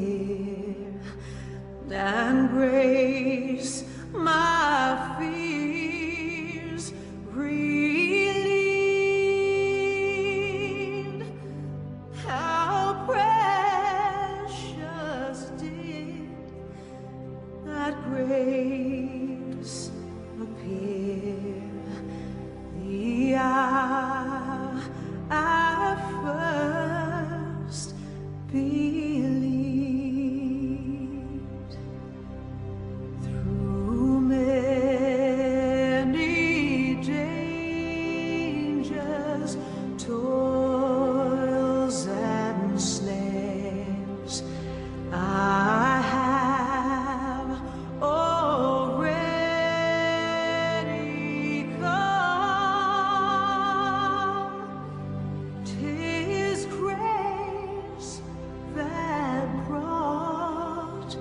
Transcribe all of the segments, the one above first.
fear and grace, my fears relieved. How precious did that grace appear, the hour I first believed. Through many dangers, toils and snares, I have already come. 'Tis grace that brought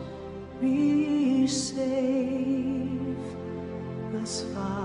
me safe thus far.